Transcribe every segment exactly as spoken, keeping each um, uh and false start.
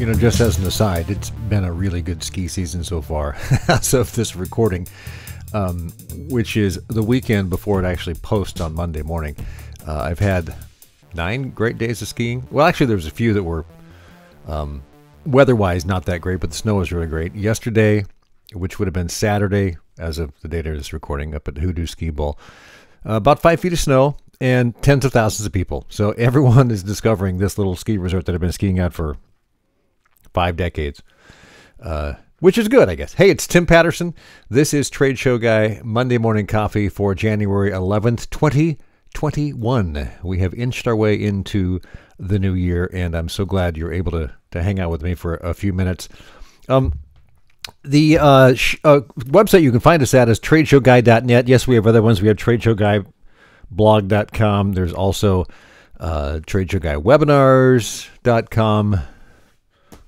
you know, just as an aside, it's been a really good ski season so far as of this recording, um, which is the weekend before it actually posts on Monday morning. Uh, I've had nine great days of skiing. Well, actually, there was a few that were um, weather-wise not that great, but the snow was really great. Yesterday, which would have been Saturday as of the date of this recording, up at Hoodoo Ski Bowl, uh, about five feet of snow and tens of thousands of people. So everyone is discovering this little ski resort that I've been skiing at for five decades, uh, which is good, I guess. Hey, it's Tim Patterson. This is Trade Show Guy Monday Morning Coffee for January eleventh, twenty twenty-one. We have inched our way into the new year, and I'm so glad you're able to, to hang out with me for a few minutes. Um, the uh, sh uh, website you can find us at is trade show guy dot net. Yes, we have other ones. We have trade show guy blog dot com. There's also uh, trade show guy webinars dot com.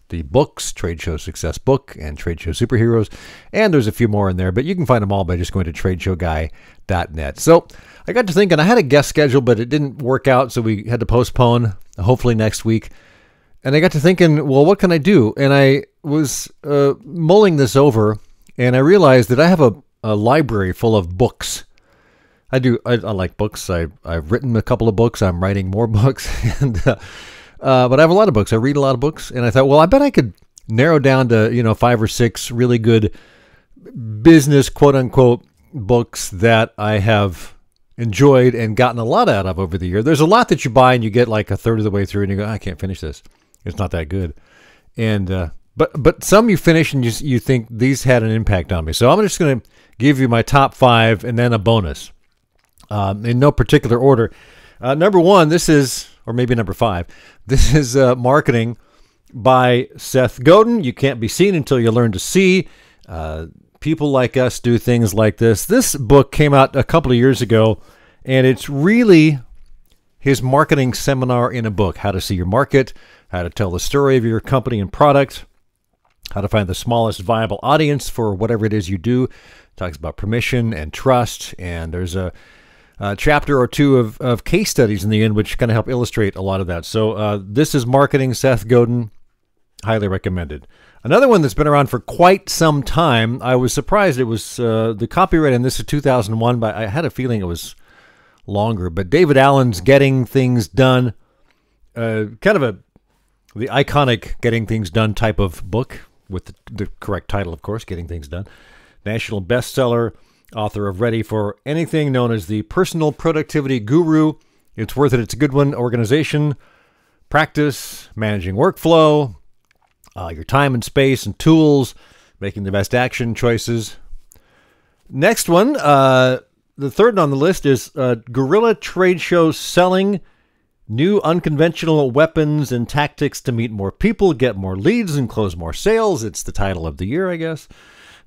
The books, Trade Show Success Book and Trade Show Superheroes, and there's a few more in there, but you can find them all by just going to trade show guy dot net. So I got to thinking, I had a guest schedule, but it didn't work out, so we had to postpone, hopefully next week. And I got to thinking, well, what can I do? And I was uh, mulling this over, and I realized that I have a, a library full of books. I do. I, I like books. I, I've written a couple of books. I'm writing more books, and uh, Uh, but I have a lot of books. I read a lot of books, and I thought, well, I bet I could narrow down to, you know, five or six really good business, quote unquote, books that I have enjoyed and gotten a lot out of over the year. There's a lot that you buy and you get like a third of the way through and you go, I can't finish this. It's not that good. And, uh, but, but some you finish and you, you think these had an impact on me. So I'm just going to give you my top five and then a bonus, um, in no particular order. Uh, number one, this is, or maybe number five, this is uh, Marketing by Seth Godin. You can't be seen until you learn to see. Uh, people like us do things like this. This book came out a couple of years ago, and it's really his marketing seminar in a book. How to see your market, how to tell the story of your company and product, how to find the smallest viable audience for whatever it is you do. It talks about permission and trust, and there's a Uh, chapter or two of, of case studies in the end, which kind of help illustrate a lot of that. So uh, this is Marketing, Seth Godin. Highly recommended. Another one that's been around for quite some time. I was surprised it was uh, the copyright in this is two thousand one, but I had a feeling it was longer. But David Allen's Getting Things Done, uh, kind of a the iconic Getting Things Done type of book with the, the correct title, of course, Getting Things Done. National bestseller. Author of Ready for Anything, known as the Personal Productivity Guru. It's worth it. It's a good one. Organization, practice, managing workflow, uh, your time and space and tools, making the best action choices. Next one, uh, the third on the list is uh, Guerrilla Tradeshow Selling, New Unconventional Weapons and Tactics to Meet More People, Get More Leads, and Close More Sales. It's the title of the year, I guess.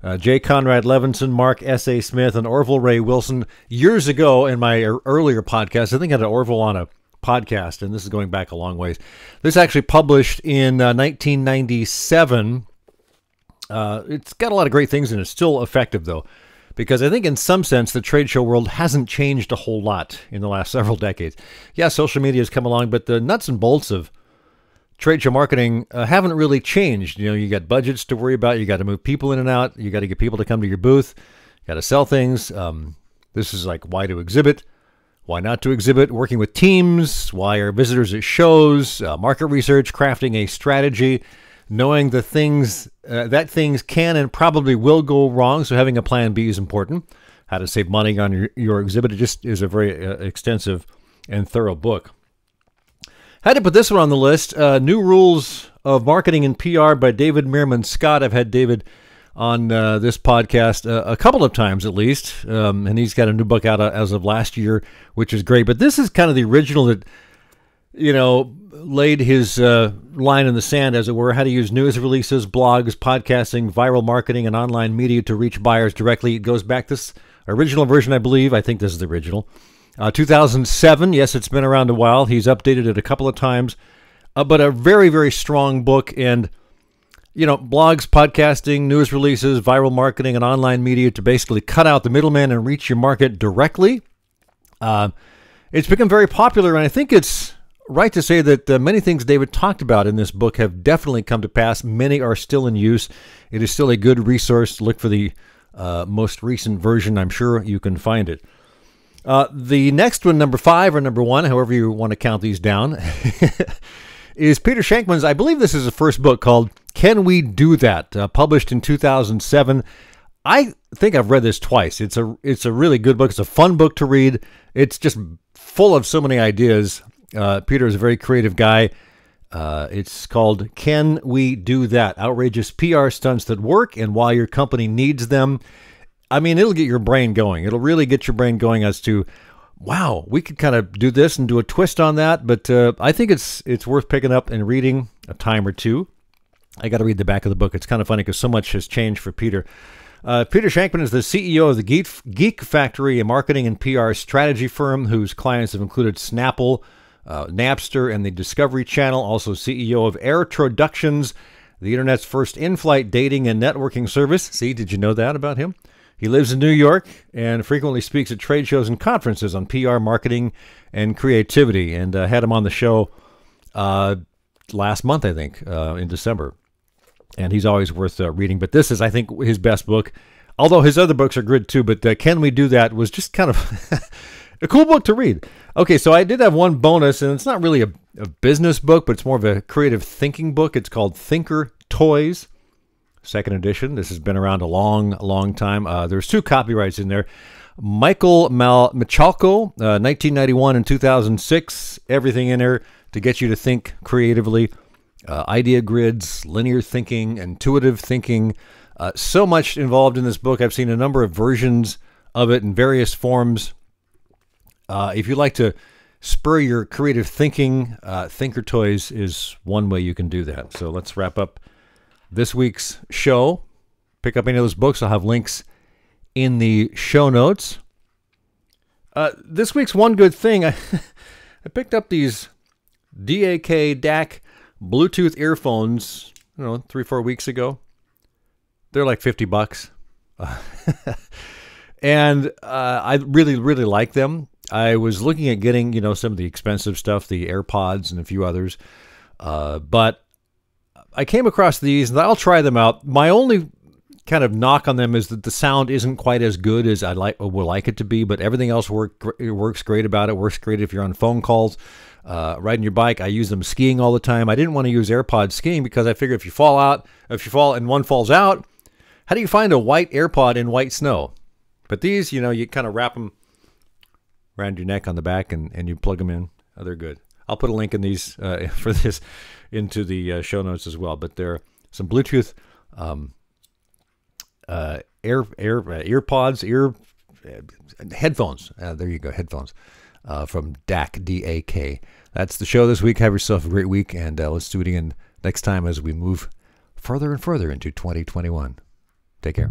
Uh, Jay Conrad Levinson, Mark S A Smith, and Orville Ray Wilson. Years ago in my earlier podcast, I think I had an Orville on a podcast, and this is going back a long ways. This actually published in uh, nineteen ninety-seven. Uh, it's got a lot of great things, and it's still effective, though, because I think in some sense the trade show world hasn't changed a whole lot in the last several decades. Yeah, social media has come along, but the nuts and bolts of trade show marketing uh, haven't really changed. You know, you got budgets to worry about. You got to move people in and out. You got to get people to come to your booth. You got to sell things. Um, this is like why to exhibit, why not to exhibit, working with teams, why are visitors at shows, uh, market research, crafting a strategy, knowing the things uh, that things can and probably will go wrong. So having a plan B is important. How to save money on your, your exhibit. It just is a very uh, extensive and thorough book. I had to put this one on the list, uh, New Rules of Marketing and P R by David Meerman Scott. I've had David on uh, this podcast uh, a couple of times at least, um, and he's got a new book out as of last year, which is great. But this is kind of the original that, you know, laid his uh, line in the sand, as it were, how to use news releases, blogs, podcasting, viral marketing, and online media to reach buyers directly. It goes back this original version, I believe. I think this is the original. Uh, two thousand seven, yes, it's been around a while. He's updated it a couple of times, uh, but a very, very strong book. And, you know, blogs, podcasting, news releases, viral marketing, and online media to basically cut out the middleman and reach your market directly. Uh, it's become very popular, and I think it's right to say that uh, many things David talked about in this book have definitely come to pass. Many are still in use. It is still a good resource. Look for the uh, most recent version. I'm sure you can find it. Uh, the next one, number five or number one, however you want to count these down, is Peter Shankman's, I believe this is the first book, called Can We Do That? Uh, published in two thousand seven. I think I've read this twice. It's a, it's a really good book. It's a fun book to read. It's just full of so many ideas. Uh, Peter is a very creative guy. Uh, it's called Can We Do That? Outrageous P R Stunts That Work and Why Your Company Needs Them. I mean, it'll get your brain going. It'll really get your brain going as to, wow, we could kind of do this and do a twist on that. But uh, I think it's it's worth picking up and reading a time or two. I got to read the back of the book. It's kind of funny because so much has changed for Peter. Uh, Peter Shankman is the C E O of the Geek, Geek Factory, a marketing and P R strategy firm whose clients have included Snapple, uh, Napster, and the Discovery Channel. Also C E O of Airtroductions, the internet's first in-flight dating and networking service. See, did you know that about him? He lives in New York and frequently speaks at trade shows and conferences on P R, marketing, and creativity. And uh, had him on the show uh, last month, I think, uh, in December. And he's always worth uh, reading. But this is, I think, his best book. Although his other books are good, too. But uh, Can We Do That was just kind of a cool book to read. Okay, so I did have one bonus. And it's not really a, a business book, but it's more of a creative thinking book. It's called Thinkertoys. Second edition. This has been around a long, long time. Uh, there's two copyrights in there. Michael Michalko, uh, nineteen ninety-one and two thousand six. Everything in there to get you to think creatively. Uh, idea grids, linear thinking, intuitive thinking. Uh, so much involved in this book. I've seen a number of versions of it in various forms. Uh, if you'd like to spur your creative thinking, uh, Thinkertoys is one way you can do that. So let's wrap up this week's show. Pick up any of those books. I'll have links in the show notes. Uh, this week's one good thing, I, I picked up these D A K, D A K Bluetooth earphones, you know, three, four weeks ago. They're like fifty bucks. And uh, I really, really like them. I was looking at getting, you know, some of the expensive stuff, the AirPods and a few others. Uh, but I came across these, and I'll try them out. My only kind of knock on them is that the sound isn't quite as good as I like would like it to be, but everything else work, it works great about it. Works great if you're on phone calls, uh, riding your bike. I use them skiing all the time. I didn't want to use AirPods skiing because I figure if you fall out, if you fall and one falls out, how do you find a white AirPod in white snow? But these, you know, you kind of wrap them around your neck on the back, and, and you plug them in. Oh, they're good. I'll put a link in these uh, for this into the uh, show notes as well. But there are some Bluetooth um, uh, air air uh, ear pods, ear uh, headphones. Uh, there you go, headphones uh, from D A K, D A K. That's the show this week. Have yourself a great week, and uh, let's do it again next time as we move further and further into twenty twenty-one. Take care.